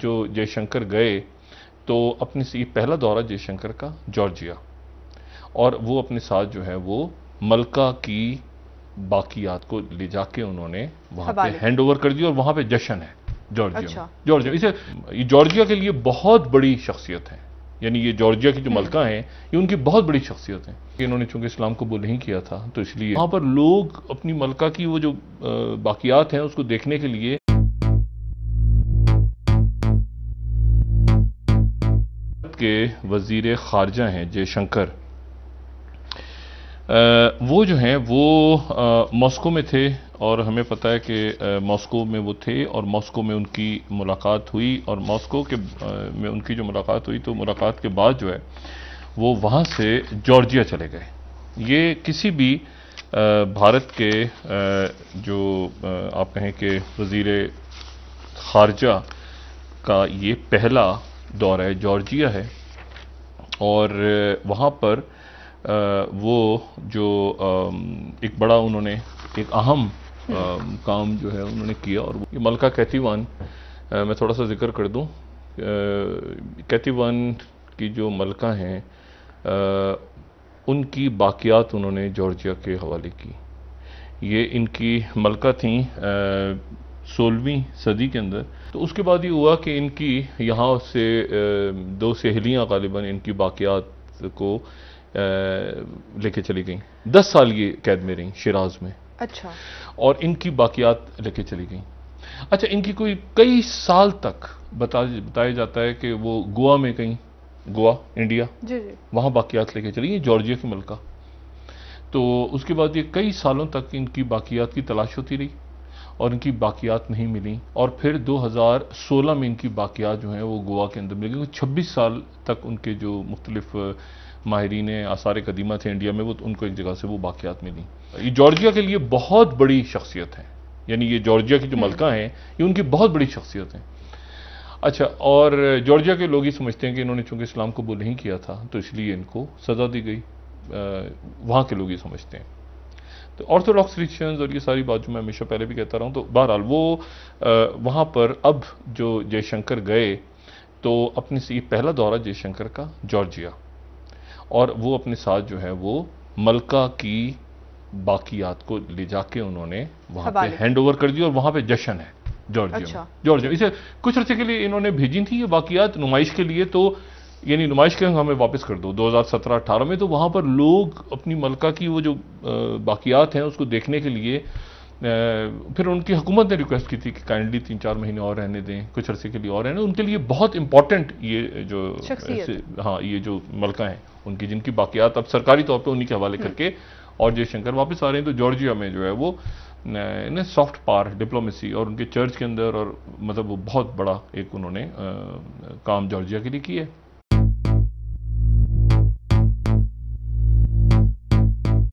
जो जयशंकर गए तो अपने ये पहला दौरा जयशंकर का जॉर्जिया, और वो अपने साथ जो है वो मलका की बाकियात को ले जाके उन्होंने वहाँ पे हैंड ओवर कर दिया और वहाँ पे जश्न है जॉर्जिया। अच्छा। जॉर्जिया इसे जॉर्जिया के लिए बहुत बड़ी शख्सियत है, यानी ये जॉर्जिया की जो मलका हैं ये उनकी बहुत बड़ी शख्सियत है। इन्होंने चूंकि इस्लाम कबूल नहीं किया था तो इसलिए वहाँ पर लोग अपनी मलका की वो जो बाकियात हैं उसको देखने के लिए के वजीर खारजा हैं जयशंकर, वो जो हैं वो मॉस्को में थे और हमें पता है कि मॉस्को में वो थे और मॉस्को में उनकी मुलाकात हुई और मॉस्को के में उनकी जो मुलाकात हुई तो मुलाकात के बाद जो है वो वहाँ से जॉर्जिया चले गए। ये किसी भी भारत के जो आप कहें कि वजीर खारजा का ये पहला दौरा है जॉर्जिया है, और वहाँ पर वो जो एक बड़ा उन्होंने एक अहम काम जो है उन्होंने किया। और ये मलका केतेवान, मैं थोड़ा सा जिक्र कर दूँ, केतेवान की जो मलका हैं उनकी बाकियात उन्होंने जॉर्जिया के हवाले की। ये इनकी मलका थी 16वीं सदी के अंदर। तो उसके बाद ये हुआ कि इनकी यहाँ से दो सहेलियाँ गालिबा इनकी बाकियात को लेके चली गई। 10 साल ये कैद में रहीं शिराज में। अच्छा। और इनकी बाकियात लेके चली गई। अच्छा, इनकी कोई कई साल तक बताया जाता है कि वो गोवा में कहीं, गोवा इंडिया, वहाँ बाकियात लेके चली गई जॉर्जिया की मलका। तो उसके बाद ये कई सालों तक इनकी बाकियात की तलाश होती रही और इनकी बाकियात नहीं मिली, और फिर 2016 में इनकी बाकियात जो हैं वो गोवा के अंदर मिल गई। 26 साल तक उनके जो मुख्तलिफ माहरीन आसार कदीमा थे इंडिया में वो उनको एक जगह से वो बाकियात मिली। ये जॉर्जिया के लिए बहुत बड़ी शख्सियत है, यानी ये जॉर्जिया की जो मलका हैं ये उनकी बहुत बड़ी शख्सियत है। अच्छा, और जॉर्जिया के लोग ही समझते हैं कि इन्होंने चूँकि इस्लाम कबूल नहीं किया था तो इसलिए इनको सज़ा दी गई, वहाँ के लोग ये समझते हैं। तो ऑर्थोडॉक्स क्रिश्चियंस और ये सारी बात जो मैं हमेशा पहले भी कहता रहा हूँ। तो बहरहाल वो वहाँ पर अब जो जयशंकर गए तो अपने से ये पहला दौरा जयशंकर का जॉर्जिया, और वो अपने साथ जो है वो मलका की बाकियात को ले जाके उन्होंने वहाँ पे हैंड ओवर कर दिया और वहाँ पे जश्न है जॉर्जिया। अच्छा। जॉर्जिया इसे कुछ अर्से के लिए इन्होंने भेजी थी ये बाकियात नुमाइश के लिए, तो यानी नुमाइश के हमें वापस कर दो 2017-18 में। तो वहाँ पर लोग अपनी मलका की वो जो बाकियात हैं उसको देखने के लिए फिर उनकी हुकूमत ने रिक्वेस्ट की थी कि काइंडली 3-4 महीने और रहने दें, कुछ अरसे के लिए और रहने। उनके लिए बहुत इंपॉर्टेंट ये जो हाँ ये जो मलका हैं उनकी, जिनकी बाकियात अब सरकारी तौर पर उन्हीं के हवाले करके और जयशंकर वापस आ रहे हैं। तो जॉर्जिया में जो है वो इन्हें सॉफ्ट पावर डिप्लोमेसी और उनके चर्च के अंदर और मतलब वो बहुत बड़ा एक उन्होंने काम जॉर्जिया के लिए किया है।